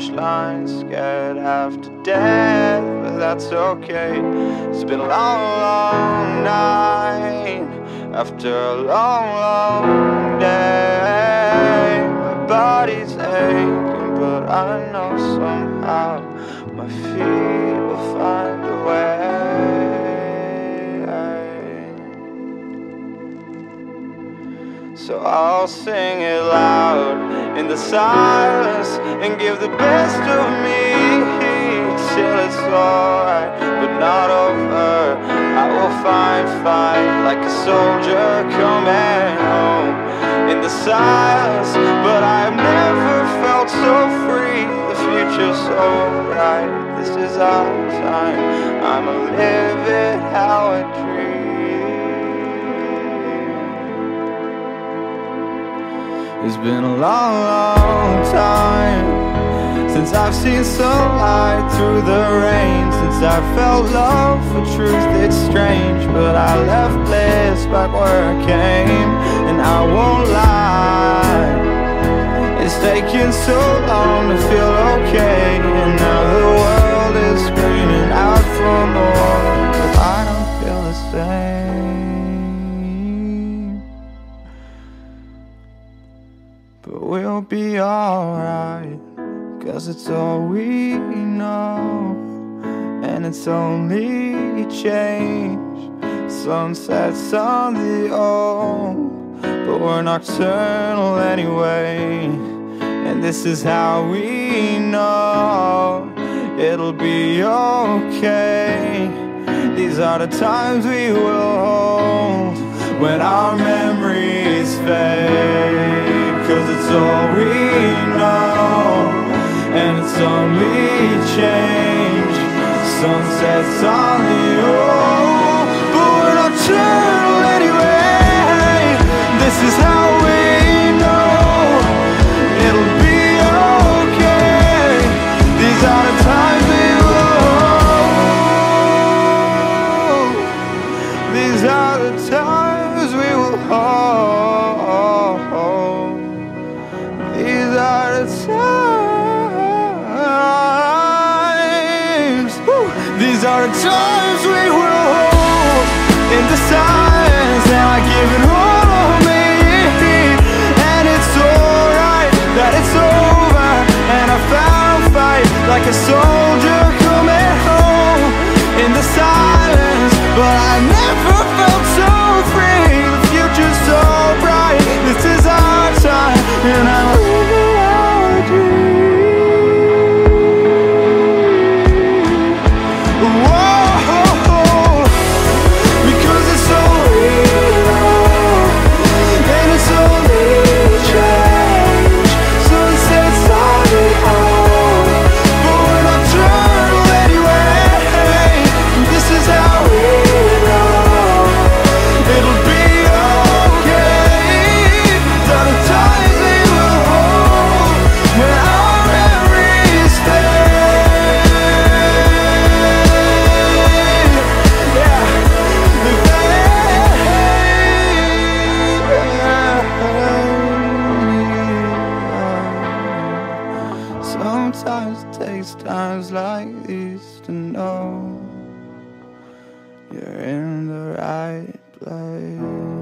finish line, scared half to death, but that's okay. It's been a long, long night after a long, long day. My body's aching, but I know somehow my feet will find a way. So I'll sing it loud in the silence and give the best of me till it's alright, but not over. I will fight like a soldier coming home in the silence. But I've never felt so free, the future's so bright. This is our time, I'ma live it how I dream. It's been a long, long time since I've seen sunlight through the rain, since I felt love for truth. It's strange, but I left bliss back where I came, and I won't lie, it's taken so long to feel okay. And now the world is screaming out for more, but I don't feel the same. But we'll be alright, 'cause it's all we know, and it's only change. Sunsets on the old, but we're nocturnal anyway. And this is how we know it'll be okay. These are the times we will hold when our memories fade, 'cause it's all we know, and it's only change. Sunsets on the old, but we're not chill anyway. This is how we know it'll be okay. These are the times we will hold. These are the times we will hold. These are the times we will hold in the silence, and I give it all of me. And it's alright that it's over, and I found fight like a soldier coming home in the silence. But I never felt so free, the future's so bright. This is our time, and I'm living our dream. Sometimes it takes times like these to know you're in the right place.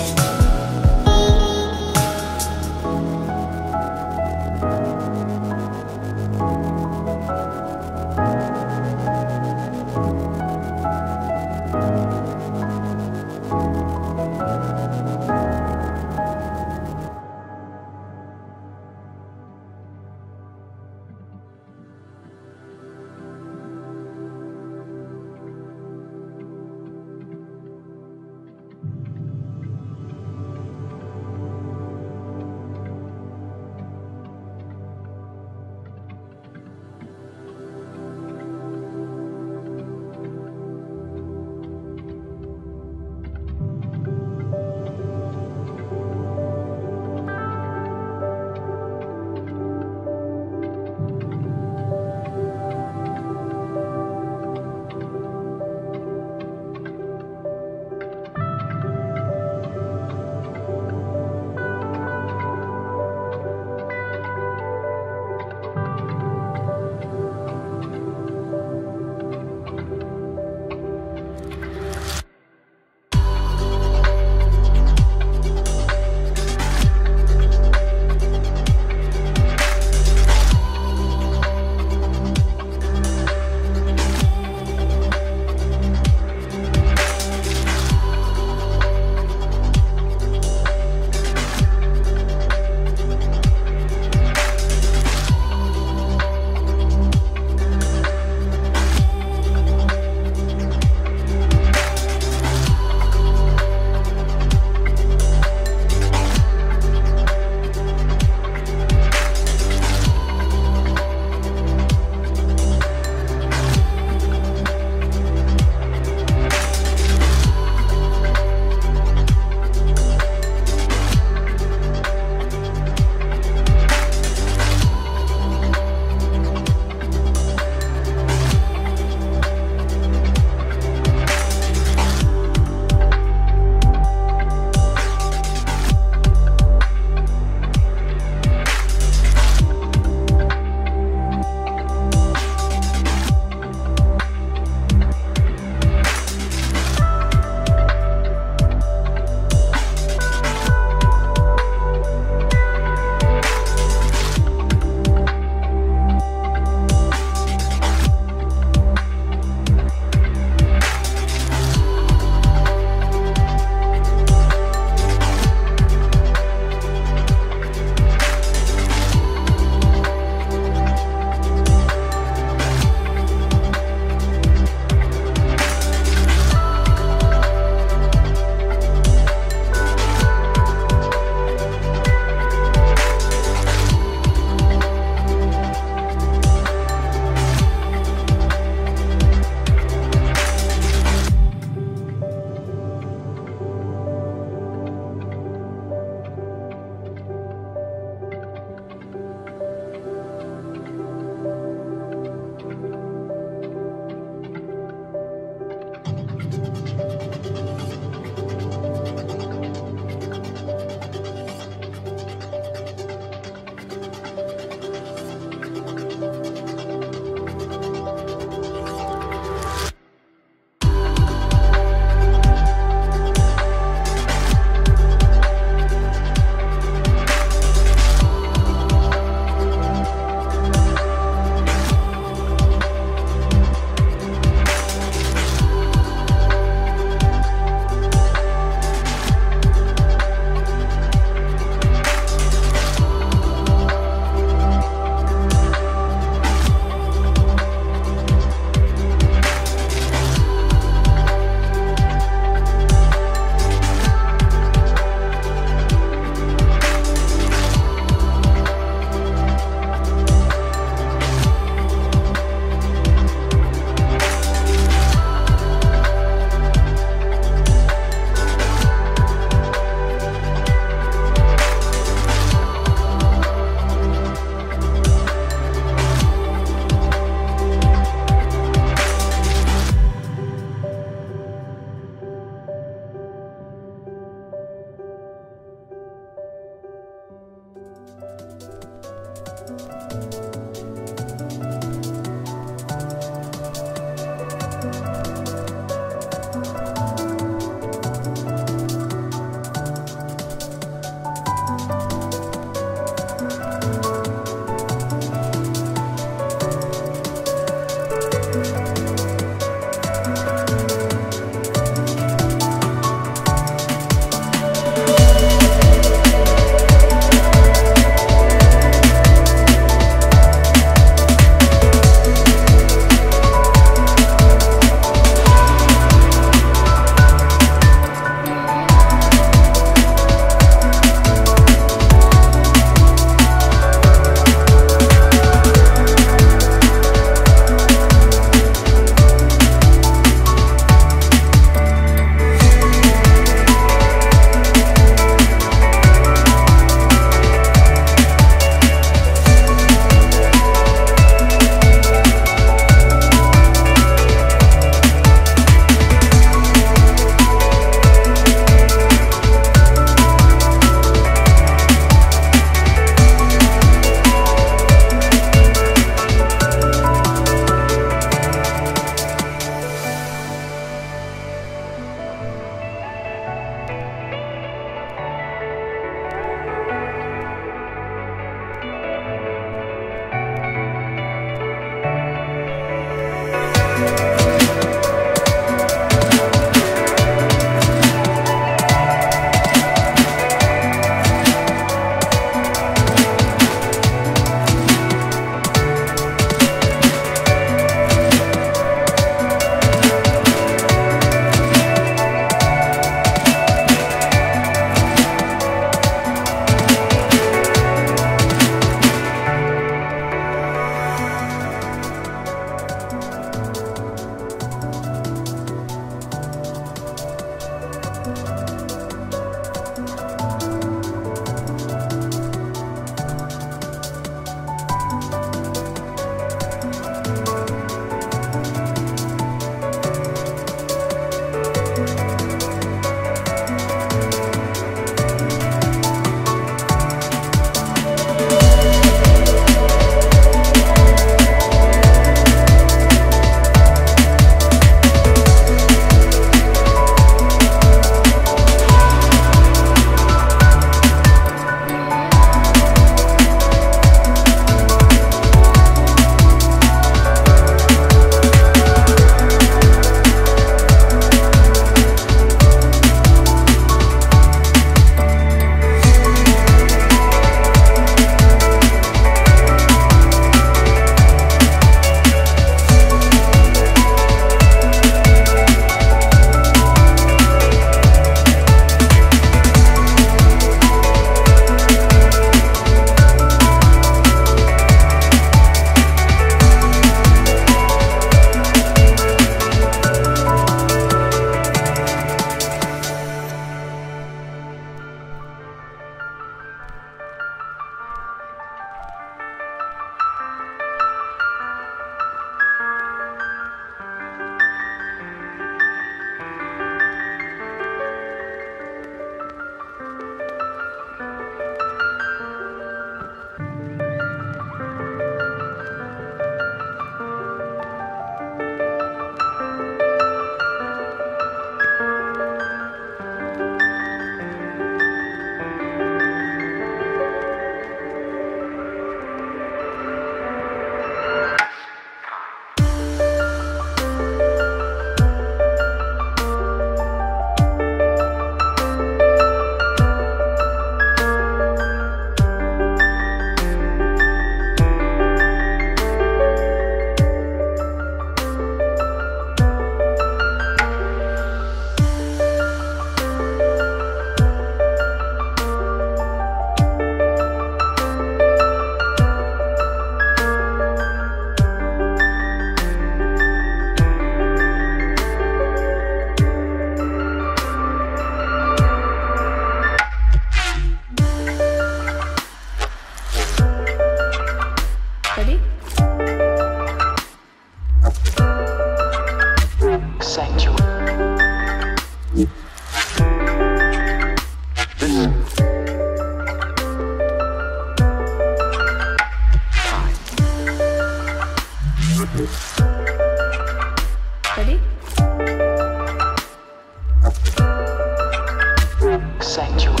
sanctuary.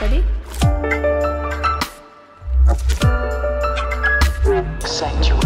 Ready? Sanctuary.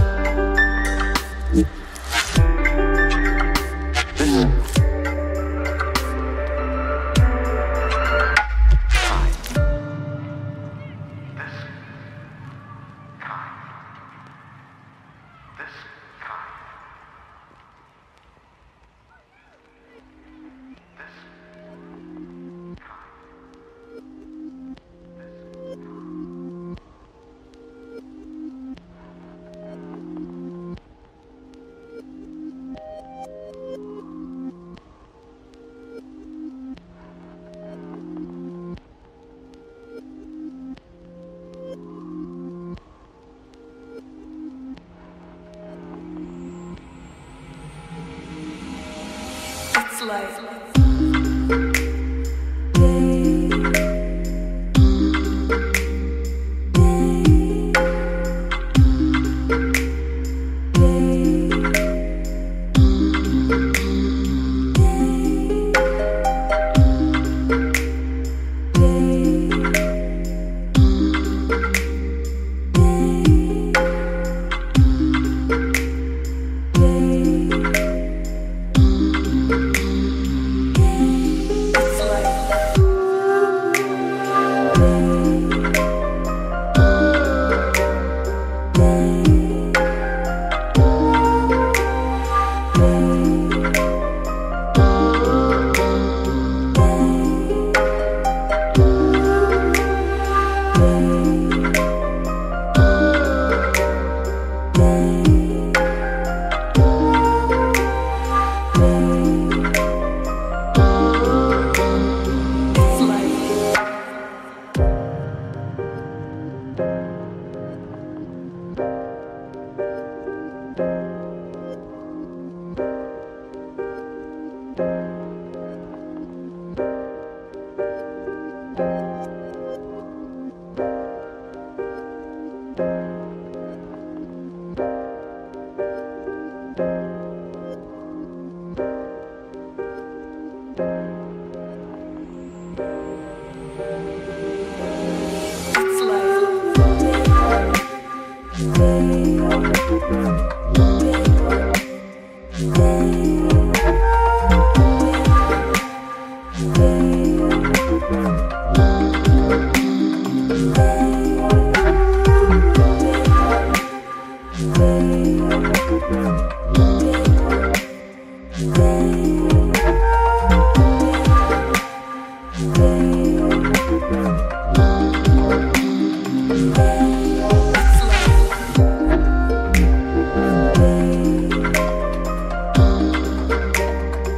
Life.